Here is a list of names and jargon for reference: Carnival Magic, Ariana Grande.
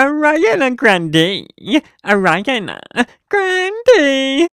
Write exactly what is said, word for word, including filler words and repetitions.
Ariana Grande, Ariana Grande.